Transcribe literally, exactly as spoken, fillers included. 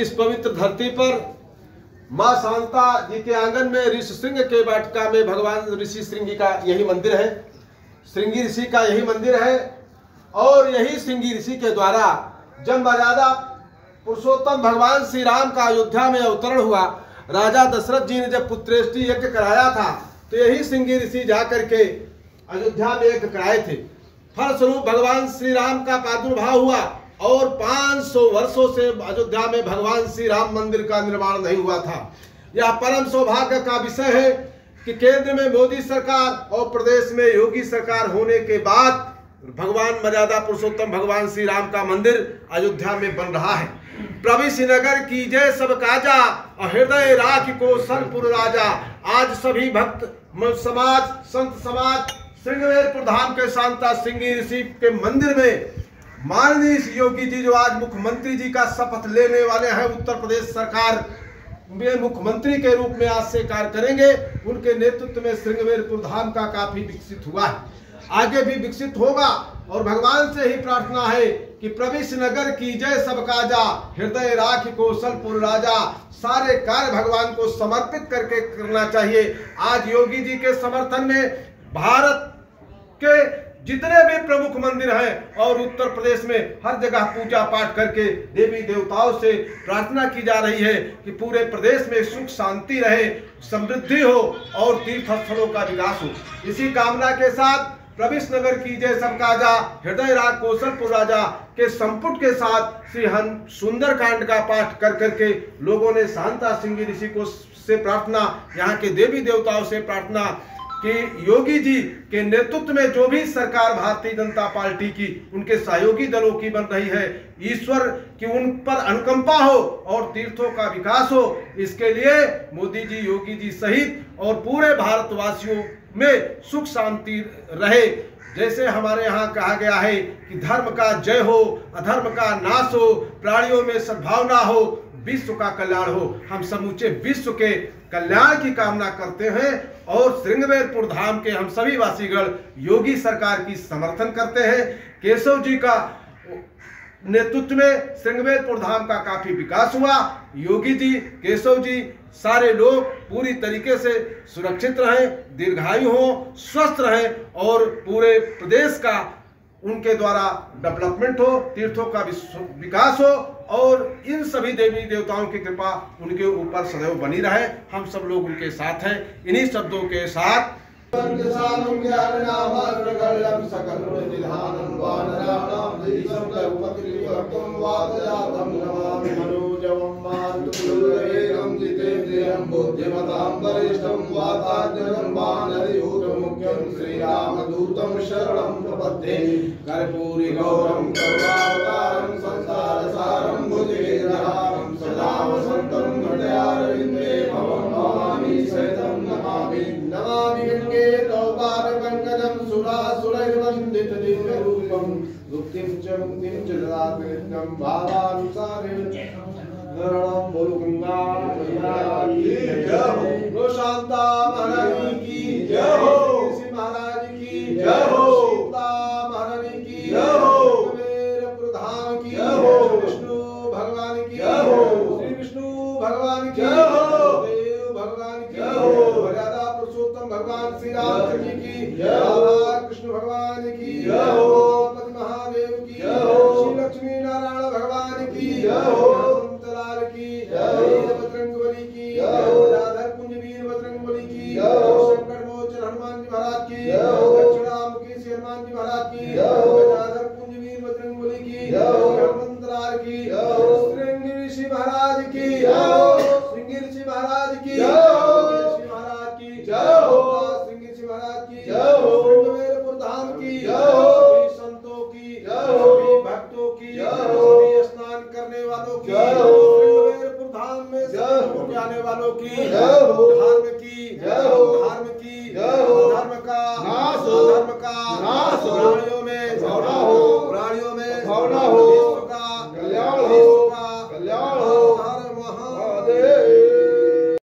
इस पवित्र धरती पर मां शांता जी के आंगन में ऋषि श्रृंग के वाटिका में भगवान ऋषि श्रृंगी का यही मंदिर है, श्रृंगी ऋषि का यही मंदिर है और यही श्रृंगी ऋषि के द्वारा जब मर्यादा पुरुषोत्तम भगवान श्री राम का अयोध्या में अवतरण हुआ, राजा दशरथ जी ने जब पुत्रेष्टि यज्ञ कराया था तो यही श्रृंगी ऋषि जा करके अयोध्या में यज्ञ कराए थे। फलस्वरूप भगवान श्री राम का प्रादुर्भाव हुआ और पाँच सौ वर्षों से अयोध्या में भगवान श्री राम मंदिर का निर्माण नहीं हुआ था। यह परम सौभाग्य का विषय है कि केंद्र में मोदी सरकार और प्रदेश में योगी सरकार होने के बाद भगवान मर्यादा पुरुषोत्तम भगवान श्री राम का मंदिर अयोध्या में बन रहा है। प्रविष्ट नगर की जय सब काजा, हृदय राख को संतपुर राजा। आज सभी भक्त समाज, संत समाज श्रृंगवेरपुर धाम के शांता श्रृंगी ऋषि के मंदिर में माननीय योगी जी जो आज मुख्यमंत्री जी का शपथ लेने वाले हैं, उत्तर प्रदेश सरकार में मुख्यमंत्री के रूप में आज से कार्य करेंगे, उनके नेतृत्व में श्रृंगवेरपुर धाम का काफी विकसित हुआ है, आगे भी विकसित होगा। और भगवान से ही प्रार्थना है कि प्रविष्ट नगर की जय सब काजा, हृदय राख कौशलपुर राजा। सारे कार्य भगवान को समर्पित करके करना चाहिए। आज योगी जी के समर्थन में भारत के जितने भी प्रमुख मंदिर हैं और उत्तर प्रदेश में हर जगह पूजा पाठ करके देवी देवताओं से प्रार्थना की जा रही है कि पूरे प्रदेश में सुख शांति रहे, समृद्धि हो और तीर्थ स्थलों का विकास हो। इसी कामना के साथ प्रविष्ट नगर की जय सबकाजा, हृदय राग कौशलपुर राजा के संपुट के साथ श्री सुन्दर काण्ड का पाठ कर करके लोगों ने शांता श्रृंगी ऋषि को से प्रार्थना, यहाँ के देवी देवताओं से प्रार्थना कि योगी जी के नेतृत्व में जो भी सरकार भारतीय जनता पार्टी की, उनके सहयोगी दलों की बन रही है, ईश्वर की उन पर अनुकंपा हो और तीर्थों का विकास हो। इसके लिए मोदी जी, योगी जी सहित और पूरे भारतवासियों में सुख शांति रहे। जैसे हमारे यहाँ कहा गया है कि धर्म का जय हो, अधर्म का नाश हो, प्राणियों में सद्भावना हो, विश्व का कल्याण हो। हम समूचे विश्व के कल्याण की कामना करते हैं और श्रृंगवेरपुर धाम के हम सभी वासीगण योगी सरकार की समर्थन करते हैं। केशव जी का नेतृत्व में श्रृंगवेरपुर धाम का काफी विकास हुआ। योगी जी, केशव जी, सारे लोग पूरी तरीके से सुरक्षित रहें, दीर्घायु हों, स्वस्थ रहें और पूरे प्रदेश का उनके द्वारा डेवलपमेंट हो, तीर्थों का विकास हो और इन सभी देवी देवताओं की कृपा उनके ऊपर सदैव बनी रहे। हम सब लोग उनके साथ हैं। इन्हीं शब्दों के साथ श्री राम दूतम शरणं प्रपद्ये, कर्पूरी गौरं करुणावतारं संसार सारं भुजगेन्द्रहारं सदा वसन्तं हृदयारविन्दे भवं नमामि शरणं नमामि नमामि गङ्गे तवारकङ्कजं सुरासुरैर्वन्दितदिव्यरूपं मुक्तिं च मुक्तिं च ददाति नित्यं भावानुसारेण शरणं बोलो गंगा मैया की जय हो, गो शांता महारानी की जय हो, महाराज की जय हो, सीता महारानी की जय हो, प्रधान की जय हो, विष्णु भगवान की जय हो, श्री विष्णु भगवान की जय हो, देव भगवान की जय हो, मर्यादा पुरुषोत्तम भगवान श्री राम जी की जय हो, कृष्ण भगवान की जय हो, पति महादेव की जय हो, श्री लक्ष्मी नारायण भगवान की जय हो, संतलाल की जय हो, बजरंगबली की जय हो, राधर कुंज वीर बजरंगबली की जय हो, हनुमान जी महाराज की जय हो, हनुमान जी महाराज की जय हो, राधा कुंज वीर बजरंगबली की जय हो,